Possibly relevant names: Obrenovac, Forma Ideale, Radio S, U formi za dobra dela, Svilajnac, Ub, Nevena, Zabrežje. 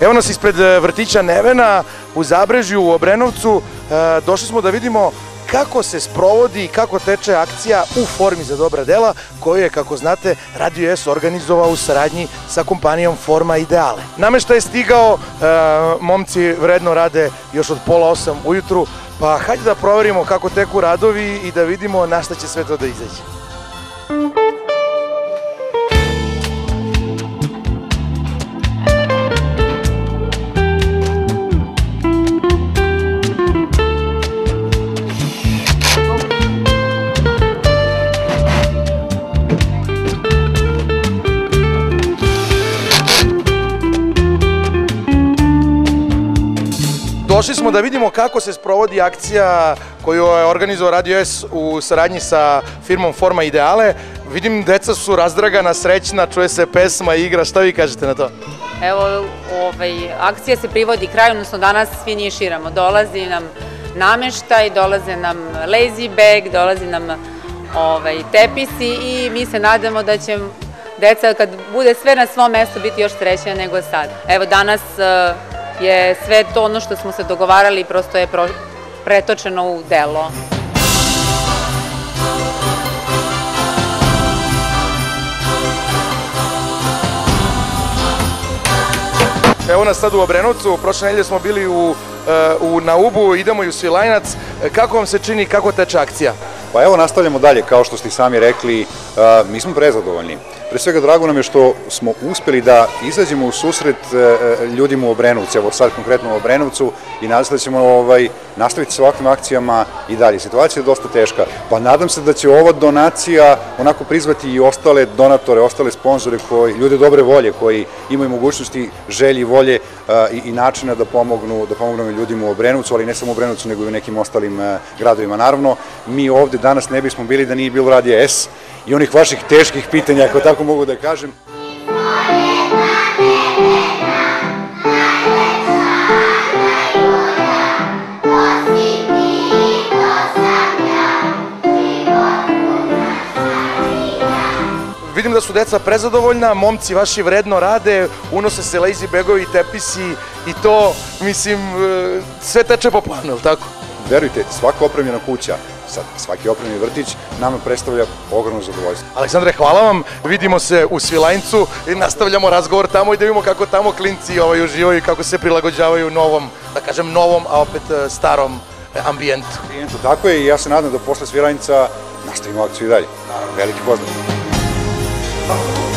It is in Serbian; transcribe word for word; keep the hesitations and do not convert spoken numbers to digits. Evo nas ispred vrtića Nevena u Zabrežju, u Obrenovcu. Došli smo da vidimo kako se sprovodi i kako teče akcija U formi za dobra dela, koju je, kako znate, Radio S organizovao u saradnji sa kompanijom Forma Ideale. Nameštaj je stigao, momci vredno rade još od pola osam ujutru, pa hajde da proverimo kako teku radovi i da vidimo na šta će sve to da izađe. Došli smo da vidimo kako se sprovodi akcija koju je organizovao Radio S u saradnji sa firmom Forma Ideale. Vidim, deca su razdragana, srećna, čuje se pesma, igra, šta vi kažete na to? Evo, akcija se privodi kraju, odnosno danas finiširamo. Dolazi nam nameštaj, dolaze nam lazy bag, dolaze nam tepisi i mi se nadamo da će deca, kad bude sve na svom mestu, biti još srećnija nego sad. Evo, danas je sve to ono što smo se dogovarali prosto je pretočeno u delo. Evo nas sad u Obrenovcu, prošle nedelje smo bili na Ubu, idemo i u Svilajnac. Kako vam se čini, kako teče akcija? Pa evo, nastavljamo dalje, kao što ste sami rekli, mi smo prezadovoljni. Pre svega, drago nam je što smo uspeli da izađemo u susret ljudima u Obrenovcu, evo sad konkretno u Obrenovcu, i nadam se da ćemo nastaviti sa ovakvim akcijama i dalje. Situacija je dosta teška, pa nadam se da će ova donacija onako prizvati i ostale donatore, ostale sponzore, ljude dobre volje koji imaju mogućnosti, želje i volje i načina da pomognu ljudima u Obrenovcu, ali ne samo u Obrenovcu, nego i u nekim ostalim gradovima. Naravno, mi ovde danas ne bismo bili da nije bilo Radio S i onih vaših teških pitanja, ako tako mogu da kažem. Vidim da su deca prezadovoljna, momci vaši vredno rade, unose se lazy bagovi, tepisi i to, mislim, sve teče po planu, ili tako? Verujte, svaka opremljena kuća, svaki opremljeni vrtić, nama predstavlja ogromno zadovoljstvo. Aleksandre, hvala vam, vidimo se u Svilajncu i nastavljamo razgovor tamo i da vidimo kako tamo klinci uživaju i kako se prilagođavaju novom, da kažem novom, a opet starom ambijentu. Tako je, i ja se nadam da posle Svilajnca nastavimo akciju i dalje. Veliki pozdrav.